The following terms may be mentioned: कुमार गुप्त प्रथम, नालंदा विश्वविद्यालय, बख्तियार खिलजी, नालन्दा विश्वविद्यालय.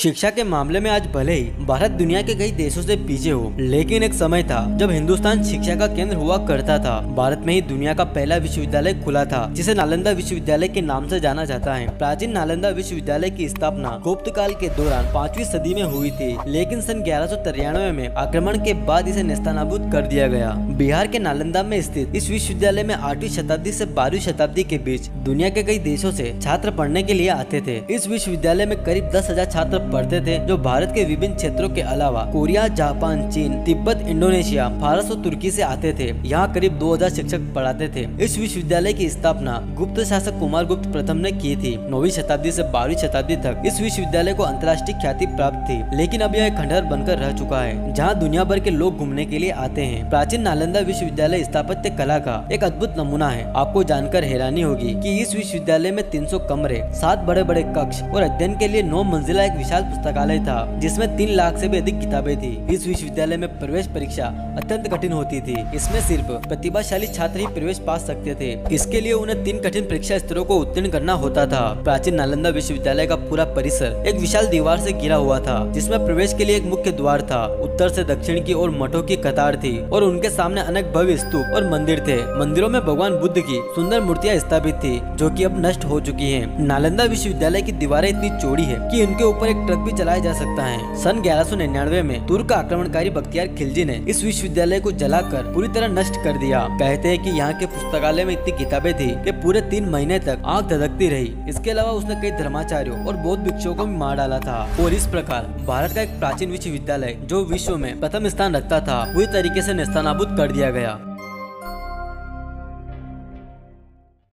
शिक्षा के मामले में आज भले ही भारत दुनिया के कई देशों से पीछे हो, लेकिन एक समय था जब हिंदुस्तान शिक्षा का केंद्र हुआ करता था। भारत में ही दुनिया का पहला विश्वविद्यालय खुला था जिसे नालंदा विश्वविद्यालय के नाम से जाना जाता है। प्राचीन नालंदा विश्वविद्यालय की स्थापना गुप्त काल के दौरान 5वीं सदी में हुई थी, लेकिन सन 1193 में आक्रमण के बाद इसे नेस्तनाबूद कर दिया गया। बिहार के नालंदा में स्थित इस विश्वविद्यालय में 8वीं शताब्दी से 12वीं शताब्दी के बीच दुनिया के कई देशों से छात्र पढ़ने के लिए आते थे। इस विश्वविद्यालय में करीब 10,000 छात्र पढ़ते थे, जो भारत के विभिन्न क्षेत्रों के अलावा कोरिया, जापान, चीन, तिब्बत, इंडोनेशिया, फारस और तुर्की से आते थे। यहाँ करीब 2,000 शिक्षक पढ़ाते थे। इस विश्वविद्यालय की स्थापना गुप्त शासक कुमार गुप्त प्रथम ने की थी। 9वीं शताब्दी से 12वीं शताब्दी तक इस विश्वविद्यालय को अंतर्राष्ट्रीय ख्याति प्राप्त थी, लेकिन अब यह एक खंडहर बनकर रह चुका है, जहाँ दुनिया भर के लोग घूमने के लिए आते हैं। प्राचीन नालंदा विश्वविद्यालय स्थापत्य कला का एक अद्भुत नमूना है। आपको जानकर हैरानी होगी कि इस विश्वविद्यालय में 300 कमरे, 7 बड़े कक्ष और अध्ययन के लिए 9 मंजिला एक विशाल पुस्तकालय था, जिसमें 3 लाख से भी अधिक किताबें थी। इस विश्वविद्यालय में प्रवेश परीक्षा अत्यंत कठिन होती थी। इसमें सिर्फ प्रतिभाशाली छात्र ही प्रवेश पा सकते थे। इसके लिए उन्हें 3 कठिन परीक्षा स्तरों को उत्तीर्ण करना होता था। प्राचीन नालंदा विश्वविद्यालय का पूरा परिसर एक विशाल दीवार से घिरा हुआ था, जिसमें प्रवेश के लिए एक मुख्य द्वार था। उत्तर से दक्षिण की ओर मठों की कतार थी और उनके सामने अनेक भव्य स्तूप और मंदिर थे। मंदिरों में भगवान बुद्ध की सुंदर मूर्तियाँ स्थापित थी, जो कि अब नष्ट हो चुकी है। नालंदा विश्वविद्यालय की दीवारें इतनी चौड़ी है कि इनके ऊपर एक ट्रक भी चलाया जा सकता है। सन 1199 में तुर्क आक्रमणकारी बख्तियार खिलजी ने इस विश्वविद्यालय को जलाकर पूरी तरह नष्ट कर दिया। कहते हैं कि यहाँ के पुस्तकालय में इतनी किताबें थी कि पूरे 3 महीने तक आग धधकती रही। इसके अलावा उसने कई धर्माचार्यों और बौद्ध भिक्षुओं को भी मार डाला था। और इस प्रकार भारत का एक प्राचीन विश्वविद्यालय, जो विश्व में प्रथम स्थान रखता था, पूरी तरीके से नेस्तनाबूद कर दिया गया।